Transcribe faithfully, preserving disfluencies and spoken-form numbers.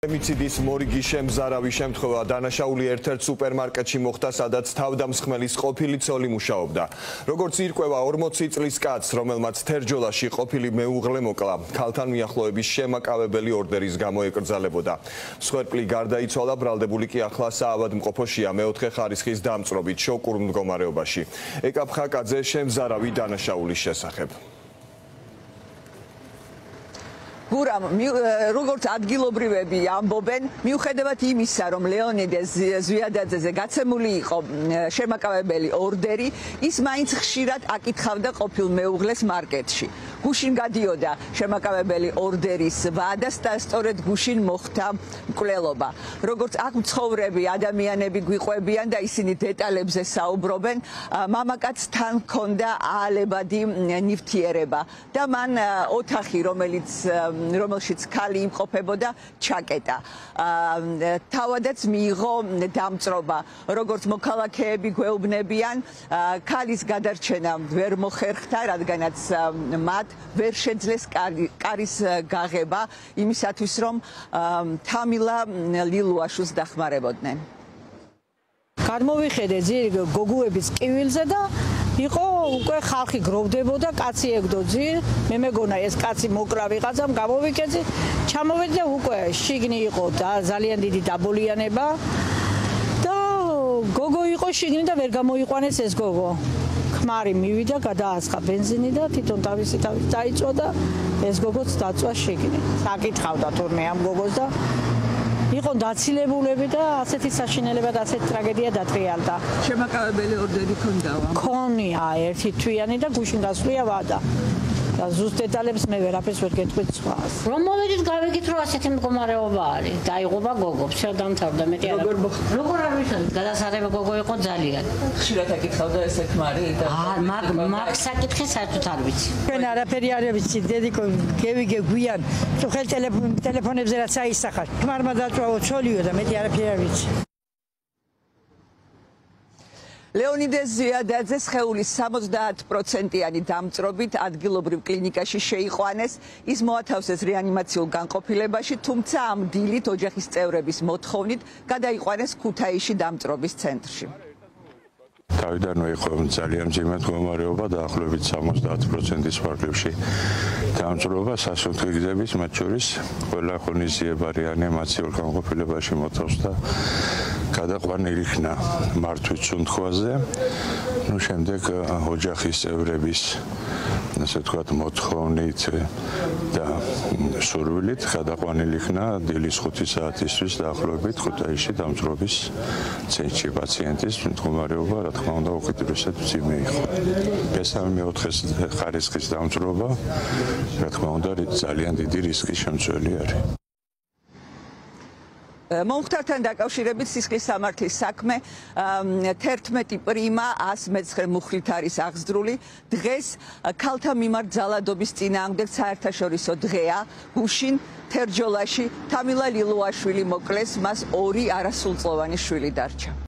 Ემიციდის მორიგი შემზარავი შემთხვევა დანაშაული ერთ-ერთ სუპერმარკეტში მოხდა, სადაც თავდამსხმელის ყოფილი ცოლი მუშაობდა. Როგორც ირკვევა ორმოცი წლის კაცს, რომელმაც თერჯოლაში ყოფილი მეუღლე მოკლა, ქალთან მიახლოების შემაკავებელი ორდერის გამო ეკრძალებოდა. მსხვერპლი გარდაიცვალა, ბრალდებული კი ახლა საავადმყოფოშია, მეოთხე ხარისხის დამწვრობით შოკურ მდგომარეობაში. ეკაფხა კაძე შემზარავი დანაშაულის შესახებ. Guram, როგორც ადგილობრივები ამბობენ, მიუხედავად იმისა, რომ ლეონიდეს ზვიადაძეზე გაცემული იყო შემაკავებელი ორდერი, ის მაინც ხშირად აკითხავდა ყოფილ მეუღლეს მარკეტში. Გუშინ გადიოდა შემაკავებელი ორდერის ვადა, სწორედ გუშინ მოხდა მკვლელობა. როგორც აქ მცხოვრები ადამიანები გვიყვებიან და ისინი დეტალებზე საუბრობენ, მამაკაცს თან ჰქონდა აალებადი ნივთიერება და მან ოთახი, რომელიც რომელშიც ქალი იმყოფებოდა ჩაკეტა. თავადაც მიიღო დამწრობა. როგორც მოქალაქეები გვეუბნებიან, ქალის გადარჩენა ვერ მოხერხდა, რადგანაც მათ ვერ შეძლეს კარის გაღება იმისათვის, რომ თამილა ლილუაშვილს დახმარებოდნენ. გადმოვიხედე ძირი გოგუების კივილზე და იყო უკვე ხალხი გროვდებოდა, კაცი ეგდო ძირ, მე მეგონა ეს კაცი მოკლა ვიღაცამ, გამოვიკეცი, ჩამოვედი უკვე შიგნი იყო და ძალიან დიდი დაბოლიანება და გოგო იყო შიგნი და ვერ გამოიყვანეს ეს გოგო. ხმარი მივიდა, გადაასხა бенზინი და თვითონ თავისი თავით დაიწვა და ეს გოგოც დაწვა შიგნი. აკითხავდა თურმე ამ გოგოს და იყო დაცილებულები და ასეთი საშინელება და ასეთი ტრაგედია დატრიალდა. Შემაკავებელი ორდერი ქონდა ამ? ქონია, ერთი თვიანი და გუშინ გასვლია ვადა. და ზუსტ დეტალებს მე ვერაფერს ვერ გეტყვით სხვას. რომ მოვედით გავიგეთ, რომ ასეთი მდგომარეობა არის. დაიღუპა გოგოც, რა დამთავრდა მეტი არა. როგორ მოხდა? როგორ არ ვიცოდი, გადასაღები გოგო იყო ძალიან. ხშირად აკითხავდა ესე ხმარი და მაგ მაგ საკითხი საერთოდ არ ვიცი. ჩვენ არაფერი არ ვიცი, დედიკო გევიგე გვიან, ხელ ტელეფონებზე რაც აისახარ. ხმარმა დაწვაო ცოლიო და მეტი არაფერი არ ვიცი. ლეონიდეს ზვიადაძეს ხეულის სამოცდაათ პროცენტიანი დამწრობით ადგილობრივ კლინიკაში შეიყვანეს, ის მოათავსეს რეანიმაციულ განყოფილებაში, თუმცა ამ დილით ოჯახის წევრების მოთხოვნით გადაიყვანეს ქუთაისში დამწრობის ცენტრში. Თავიდან ვეყო ძალიან ძიმად მდგომარეობა, დაახლოებით სამოცდაათ პროცენტის ფარგლებში დამწრობა, სასუნთქი გზების, მათ შორის ყველა ღონისძიება რეანიმაციურ განყოფილებაში მოთავსდა გადაყვანილი ხნა მართვით სუნთქვაზე. ნუ შემდეგ ოჯახის წევრების, ასე ვთქვათ, მოთხოვნით და სურვილით გადაყვანილი ხნა დილის ხუთი საათისთვის დაახლოებით ქუთაისში დამწრობის ცენტრში პაციენტის მდგომარეობა, რა თქმა უნდა, უკეთესად ძიმე იყო. მესამე-მეოთხე ხარისხის დამწრობა, რა თქმა უნდა, ძალიან დიდი რისკის შემცველი არის. Მომხდართან დაკავშირებით სისხლის სამართლის საქმე თერთმეტი პრიმა ასი მეცხრე მუხლით არის აღსდრული. დღეს ქალთა მიმართ ძალადობის წინააღმდეგ საერთაშორისო დღეა. გუშინ თერჯოლაში თამილა ლილუაშვილი მოკლეს, მას ორი არასრულწლოვანი შვილი დარჩა.